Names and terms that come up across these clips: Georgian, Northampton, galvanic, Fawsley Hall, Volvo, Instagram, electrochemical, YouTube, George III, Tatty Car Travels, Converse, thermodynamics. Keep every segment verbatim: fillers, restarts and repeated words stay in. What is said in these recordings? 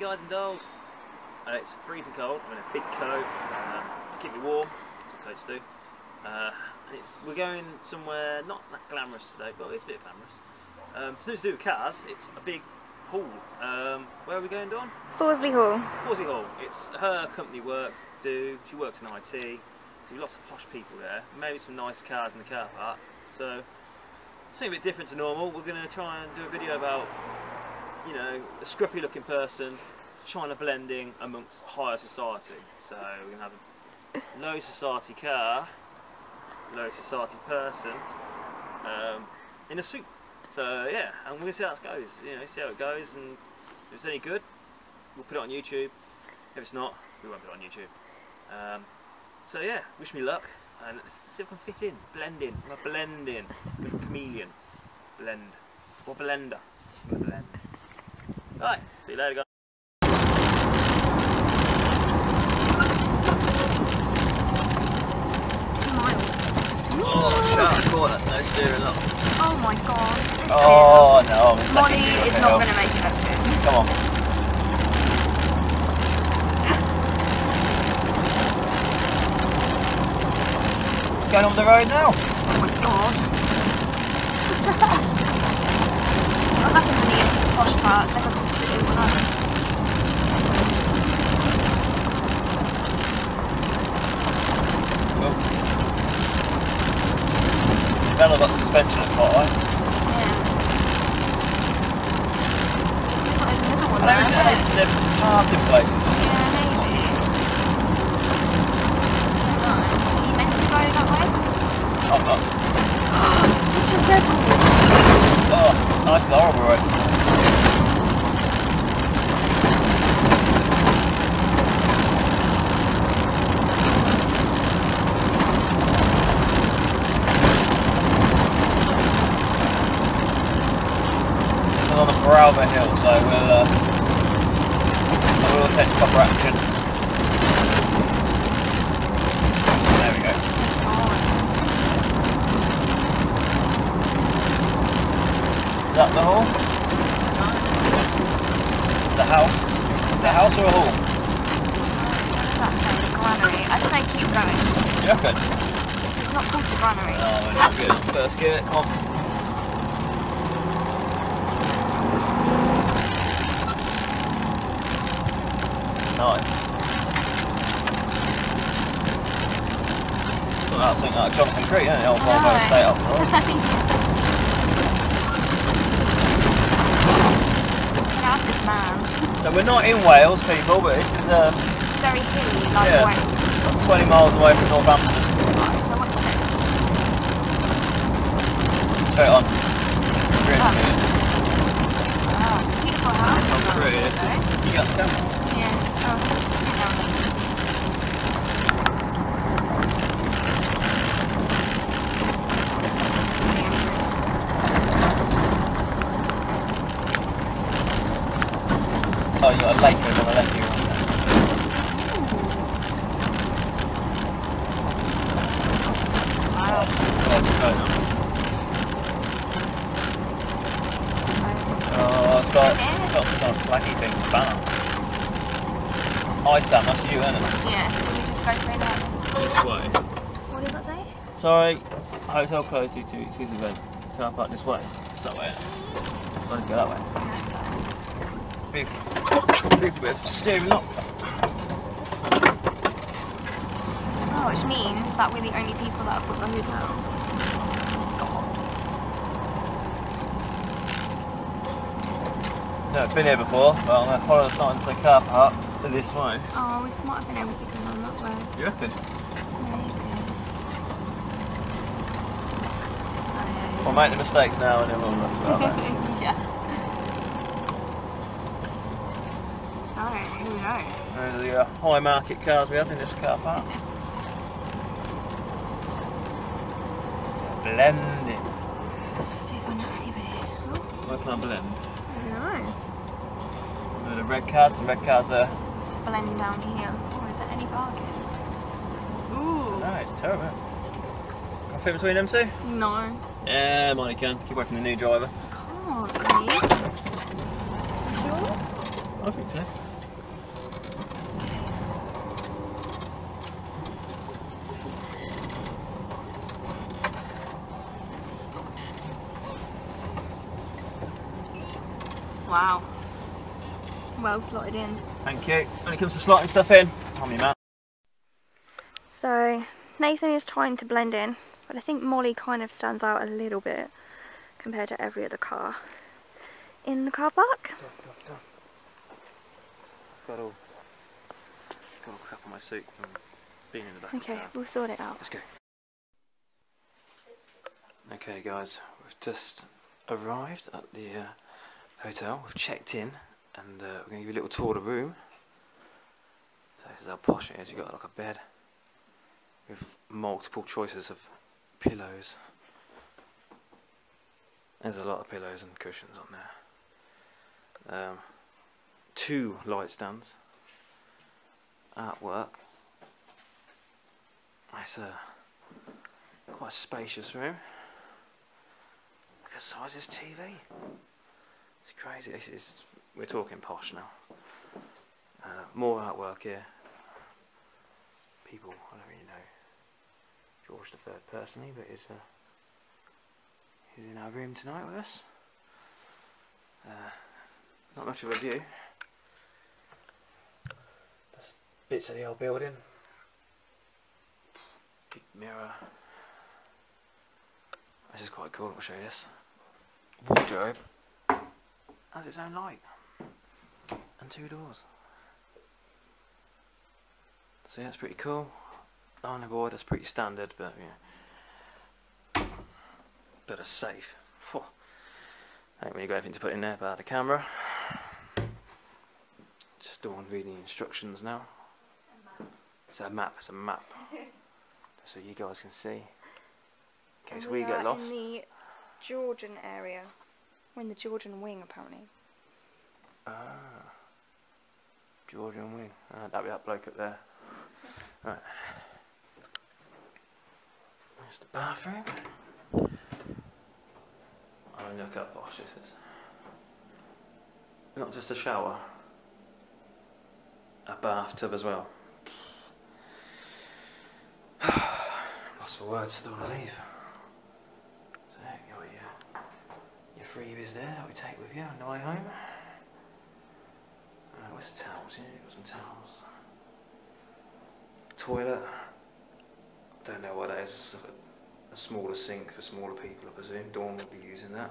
morning, guys and dolls. Uh, it's freezing cold. I'm in a big coat um, to keep me warm. That's what coats do. Uh, it's, we're going somewhere not that glamorous today, but it's a bit glamorous. Um, something to do with cars. It's a big hall. Um, where are we going, Dawn? Fawsley Hall. Fawsley Hall. It's her company work. Do she works in I T? So lots of posh people there. Maybe some nice cars in the car park. So something a bit different to normal. We're going to try and do a video about, you know, a scruffy looking person trying to blend in amongst higher society. So we're going to have a low society car, low society person um, in a suit. So yeah, and we're going to see how it goes, you know, see how it goes, and if it's any good, we'll put it on YouTube. If it's not, we won't put it on YouTube. Um, so yeah, wish me luck, and let's see if I can fit in, blend in. I'm a blend in, I'm a chameleon, blend, or blender, I'm a blend. Right, see you later, guys. Oh, shut up, corner, no steering up. Oh my god. Oh no, I'm Molly is not going to make it up here. Come on. What's going on the road now? Oh my god. What happens when you get to the posh parts? Everyone's to do one. I don't know about the suspension at quite high. Yeah. I don't know, it's the parting place. Yeah, maybe. Are you meant to go that way? I'm not. Such a rebel. Oh, nice and horrible road. On the Browber Hill, so we'll uh, I will take proper action. There we go. Is that the hall? The house? The house or a hall? That's a granary. I think I keep going. You reckon? It's not called the granary. Oh, no, we're not good. First gear, come on. Nice. Well, that's something like Jonathan Creek, isn't it? Old Volvo no. Estate up for us. That's man. So we're not in Wales, people, but this is um, very hilly, like yeah, Wales. twenty miles away from Northampton. Right, so what's it? Straight on. Straight on. Wow, beautiful house. You got them. Oh, you got a lake over on the left here. Wow. Oh, it's got, it's got some flaggy things about. Ice that, that's you, isn't it? Yeah, so you just go say that. This way. What does that say? Sorry, hotel closed due to excuse event. Can I park this way? It's that way, isn't it? Let's go that way. Big, big bit of steering up. Oh, which means that we're the only people that have put the hood down. God. No, I've been here before, but I'm going to follow the sign to the car park. This way. Oh, we might have been able to come on that way. You reckon? Maybe. We'll make the mistakes now and then we'll rush out there. Yeah. So, here we go. Those are the uh, high market cars we have in this car park. Blending. Let's see if I know anybody. Where can I blend? I don't know. The red cars, the red cars are blending down here. Oh, is there any parking? Ooh. No, it's terrible. Can I fit between them two? No. Yeah, mine can. Keep away from the new driver. I can't, please. Are you sure? I think so. Wow. Well slotted in. Thank you. When it comes to slotting stuff in, I'm your man. So Nathan is trying to blend in, but I think Molly kind of stands out a little bit compared to every other car in the car park. Done, done, done. Got all, got all crap on my suit from being in the back. Okay, we'll sort it out. Let's go. Okay guys, we've just arrived at the uh, hotel. We've checked in and uh, we're going to give you a little tour of the room. So this is how posh it is. You've got like a bed with multiple choices of pillows. There's a lot of pillows and cushions on there. Um, two light stands. Artwork. It's a quite a spacious room. Look at the size of this T V. It's crazy. It's, it's, we're talking posh now. Uh, more artwork here. People, I don't really know George the third personally, but he's, uh, he's in our room tonight with us. Uh, not much of a view. Just bits of the old building. Big mirror. This is quite cool, I'll show you this. Wardrobe has its own light and two doors. So yeah, it's pretty cool. On the board, that's pretty standard, but yeah. Bit of safe. Whew. I ain't really got anything to put in there but the camera. Just Dawn reading the instructions now. It's a map, it's a map. So you guys can see. In case we, we get lost. In the Georgian area. We're in the Georgian wing, apparently. Ah. Georgian wing. Ah, that'd be that bloke up there. Right. There's the bathroom. I mean, look how posh this is. Not just a shower. A bathtub as well. Lost for words, I don't want to leave. Freebies there that we take with you on the way home. Uh, where's the towels? Yeah, you've got some towels. Toilet. Don't know what that is. A smaller sink for smaller people, I presume. Dawn will be using that.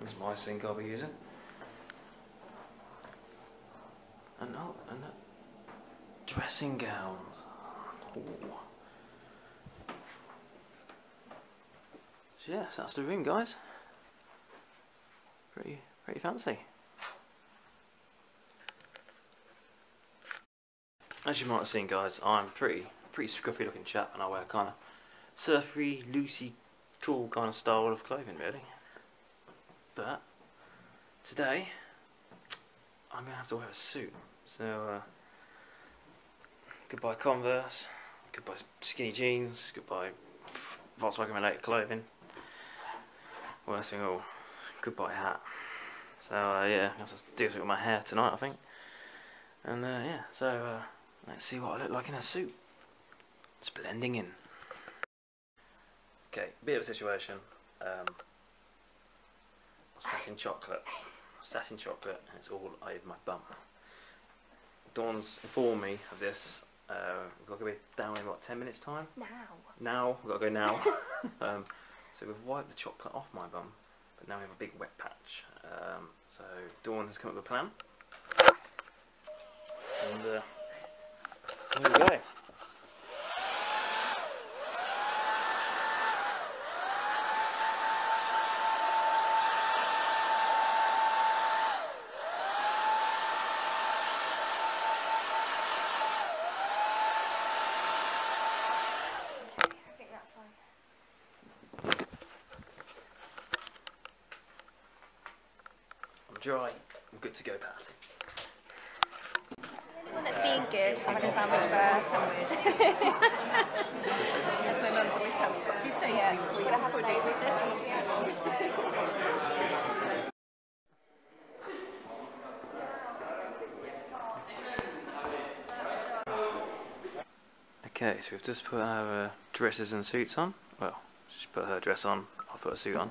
It's my sink I'll be using. And oh, and uh, dressing gowns. Ooh. So yes, that's the room, guys. Pretty, pretty fancy. As you might have seen, guys, I'm pretty, pretty scruffy looking chap, and I wear kind of surfery, loosey, cool kind of style of clothing, really. But today, I'm gonna have to wear a suit. So uh, goodbye Converse, goodbye skinny jeans, goodbye Volkswagen-related clothing. Worst thing of all. Goodbye hat. So uh, yeah, I'll just do something with my hair tonight, I think. And uh, yeah, so uh, let's see what I look like in a suit. It's blending in. Okay, bit of a situation. Um, satin chocolate, satin chocolate, and it's all over my bum. Dawn's informed me of this. Uh, we've got to be down in what, ten minutes time? Now. Now, we've got to go now. um, so we've wiped the chocolate off my bum. But now we have a big wet patch. Um, so Dawn has come up with a plan. And uh, here we go. Dry, I'm good to go, Patty. Anyone that's being good, having a sandwich first. My mum's always telling me, if you say yeah, we're going to have a date with it. Okay, so we've just put our uh, dresses and suits on. Well, she put her dress on, I'll put a suit on.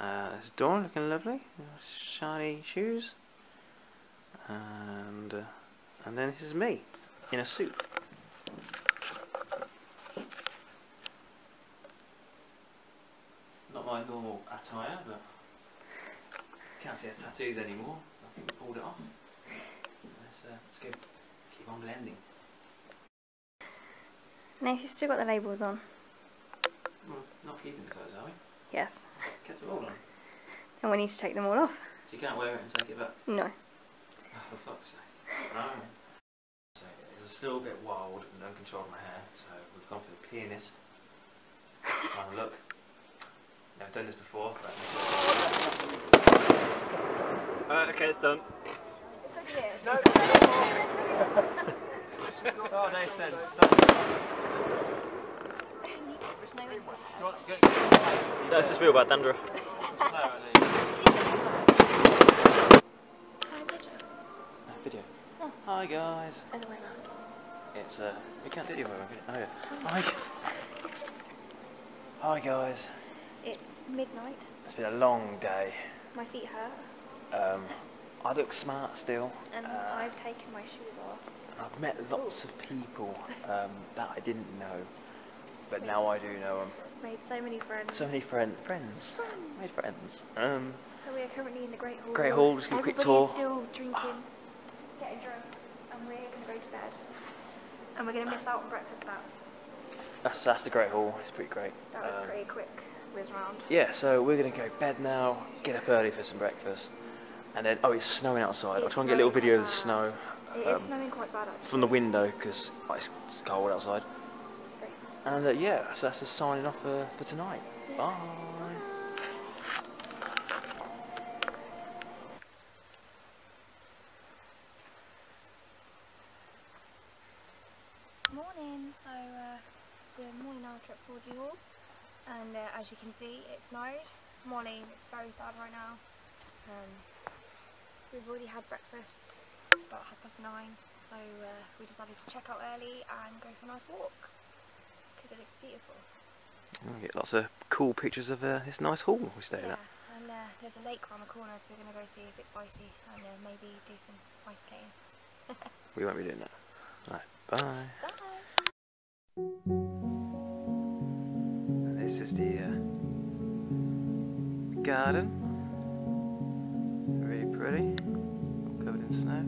Uh, this door looking lovely, shiny shoes, and uh, and then this is me in a suit. Not my normal attire, but can't see the tattoos anymore. I think we pulled it off. Let's, uh, let's go. Keep on blending. No, you've still got the labels on. Well, not keeping the clothes, are we? Yes. Kept them all on. And we need to take them all off. So you can't wear it and take it back? No. Oh, for fuck's sake. Right. So it's still a bit wild and uncontrolled in my hair, so we've gone for the pianist. Have a look. Never done this before. But... Alright, okay, it's done. It's okay. No! Oh, Nathan, stop. No, it's just real bad dandruff. Video. Oh. Hi guys. Other way around. It's uh, we can't video around. Oh yeah. Hi. Hi guys. It's midnight. It's been a long day. My feet hurt. Um, I look smart still. And uh, I've taken my shoes off. I've met lots Ooh. of people um, that I didn't know. But made, now I do know them. Made so many friends. So many friend, friends. Friends. Made friends. Um, so we are currently in the Great Hall. Great Hall, just a quick tour. Everybody's still drinking, getting drunk, and we're going to go to bed. And we're going to miss out on breakfast bath. That's, that's the Great Hall, it's pretty great. That was um, pretty quick whiz round. Yeah, so we're going to go to bed now, get up early for some breakfast. And then, oh, it's snowing outside. It's I'll try and get a little video bad. of the snow. It um, is snowing quite bad actually. From the window, because oh, it's cold outside. And uh, yeah, so that's just signing off for, for tonight. Yeah. Bye. Morning. So uh, the morning after at Fawsley Hall, and uh, as you can see, it snowed. Morning. It's very bad right now. Um, we've already had breakfast. It's about half past nine, so uh, we decided to check out early and go for a nice walk. It looks beautiful. We get lots of cool pictures of uh, this nice hall we stayed yeah, at. Yeah, and uh, there's a lake around the corner, so we're going to go see if it's icy and uh, maybe do some ice skating. We won't be doing that. Right, bye. Bye. This is the uh, garden. Really pretty, covered in snow.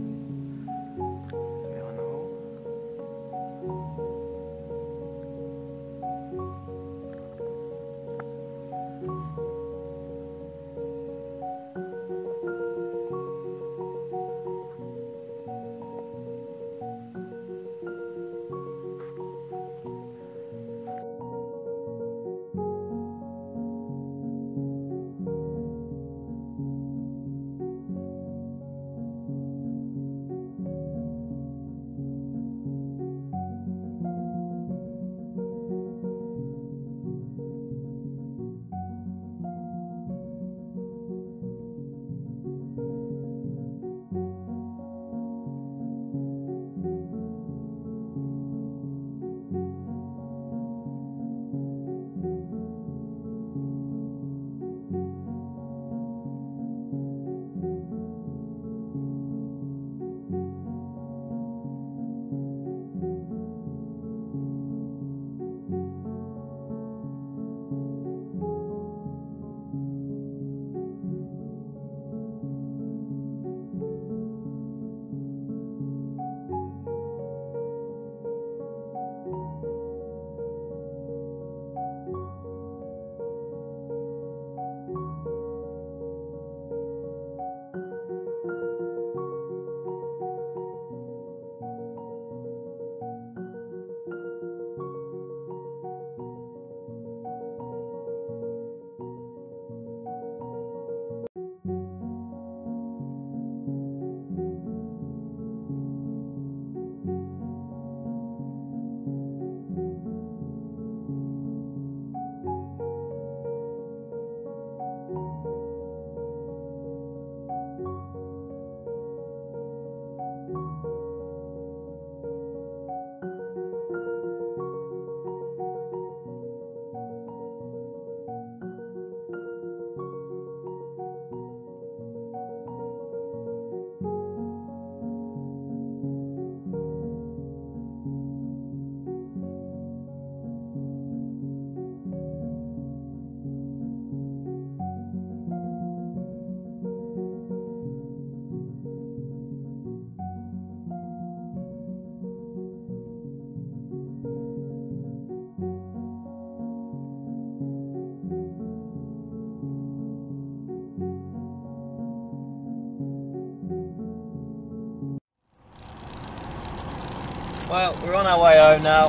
Well, we're on our way home now.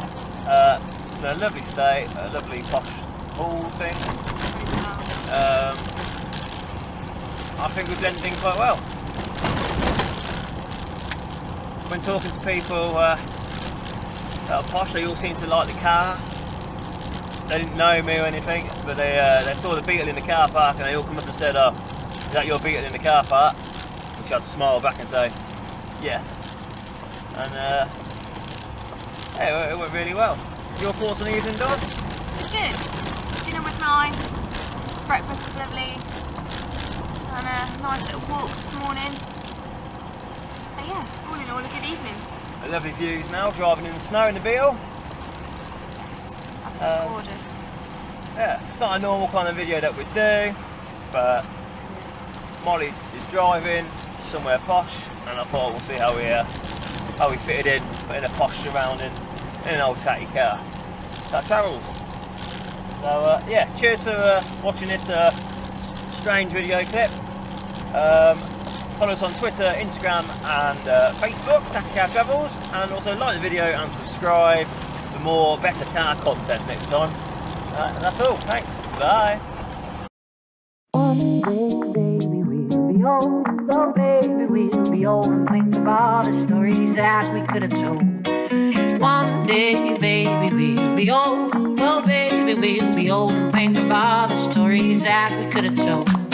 Uh, it's been a lovely stay, a lovely posh hall thing. Um, I think we've done things quite well. When talking to people uh, that are posh, they all seem to like the car. They didn't know me or anything, but they uh, they saw the Beetle in the car park and they all come up and said, "Oh, is that your Beetle in the car park?" Which I'd smile back and say, "Yes." And uh, yeah, it went really well. Your thoughts on the evening, Dawn? Good. Dinner was nice. Breakfast was lovely. And a nice little walk this morning. So yeah, all in all, a good evening. A lovely views now. Driving in the snow in the Beetle. Yes, that's um, gorgeous. Yeah, it's not a normal kind of video that we do, but Molly is driving somewhere posh, and I thought we'll see how we uh, how we fitted in, but in a posh surrounding, in an old tatty car. That travels. So uh, yeah, cheers for uh, watching this uh, strange video clip. Um, follow us on Twitter, Instagram, and uh, Facebook, Tatty Car Travels, and also like the video and subscribe for more better car content next time. Uh, that's all. Thanks. Bye. One day, baby, we'll be old. So baby, we'll be old and think of all the stories that we could have told. One day, baby, we'll be old. So baby, we'll be old and think of all the stories that we could have told.